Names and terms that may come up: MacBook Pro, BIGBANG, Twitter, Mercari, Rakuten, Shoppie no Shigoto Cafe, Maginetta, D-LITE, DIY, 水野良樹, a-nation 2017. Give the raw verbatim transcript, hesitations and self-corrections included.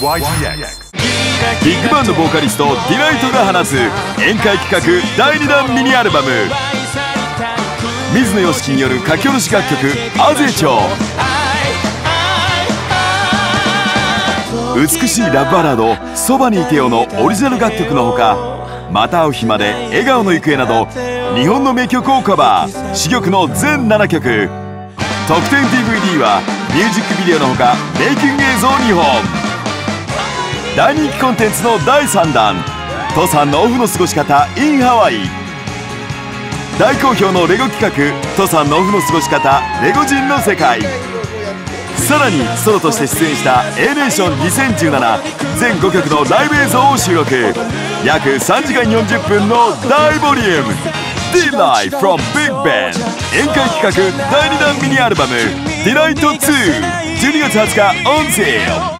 ビッグバンのボーカリスト ディーライト が放つ宴会企画だいにだんミニアルバム、水野良樹による書き下ろし楽曲「あぜちょう」、美しいラブバラード「そばにいてよ」のオリジナル楽曲のほか、また会う日まで、笑顔の行方など日本の名曲をカバー、しきょくの全ななきょく。特典 ディーブイディー はミュージックビデオのほかメイキング映像にほん、大人気コンテンツのだいさんだん、登山のオフの過ごし方 in ハワイ、大好評のレゴ企画登山のオフの過ごし方レゴ人の世界、さらにソロとして出演した エーネーション にせんじゅうなな全ごきょくのライブ映像を収録、約さんじかんよんじゅっぷんの大ボリューム D-ライト from BIGBANG 宴会企画だいにだんミニアルバム ディーライトツー、じゅうにがつはつかオンセール。